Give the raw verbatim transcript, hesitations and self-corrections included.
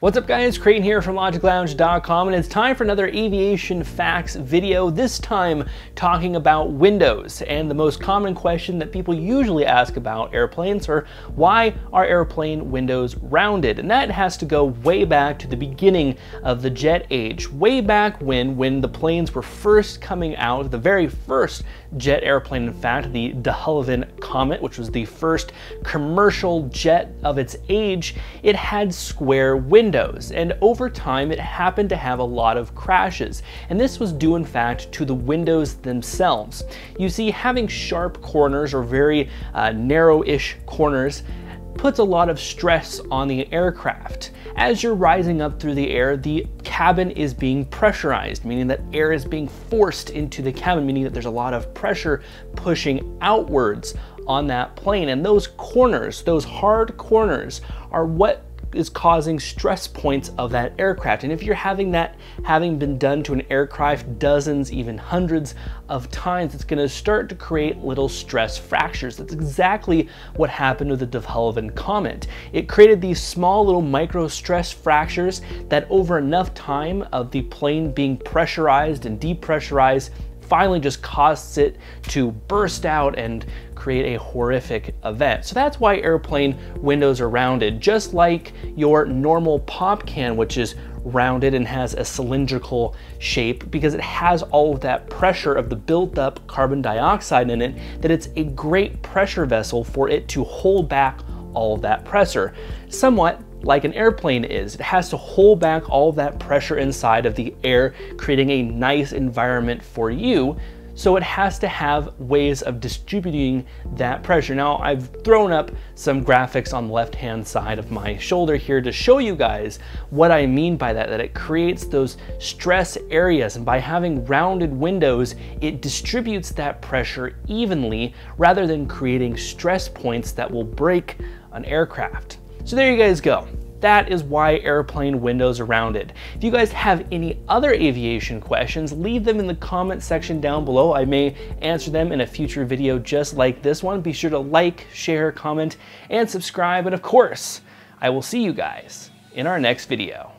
What's up guys, Creighton here from logic lounge dot com, and it's time for another aviation facts video, this time talking about windows. And the most common question that people usually ask about airplanes are, why are airplane windows rounded? And that has to go way back to the beginning of the jet age, way back when, when the planes were first coming out, the very first jet airplane, in fact, the de Havilland Comet, which was the first commercial jet of its age. It had square windows. And over time, it happened to have a lot of crashes. And this was due, in fact, to the windows themselves. You see, having sharp corners or very uh, narrow-ish corners puts a lot of stress on the aircraft. As you're rising up through the air, the cabin is being pressurized, meaning that air is being forced into the cabin, meaning that there's a lot of pressure pushing outwards on that plane. And those corners, those hard corners, are what is causing stress points of that aircraft. And if you're having that having been done to an aircraft dozens, even hundreds of times, it's gonna start to create little stress fractures. That's exactly what happened with the de Havilland Comet. It created these small little micro stress fractures that over enough time of the plane being pressurized and depressurized finally just caused it to burst out and create a horrific event. So that's why airplane windows are rounded, just like your normal pop can, which is rounded and has a cylindrical shape, because it has all of that pressure of the built-up carbon dioxide in it, that it's a great pressure vessel for it to hold back all of that pressure. Somewhat like an airplane is. It has to hold back all of that pressure inside of the air, creating a nice environment for you. So it has to have ways of distributing that pressure. Now, I've thrown up some graphics on the left-hand side of my shoulder here to show you guys what I mean by that, that it creates those stress areas. And by having rounded windows, it distributes that pressure evenly rather than creating stress points that will break an aircraft. So there you guys go. That is why airplane windows are rounded. If you guys have any other aviation questions, leave them in the comment section down below. I may answer them in a future video just like this one. Be sure to like, share, comment, and subscribe. And of course, I will see you guys in our next video.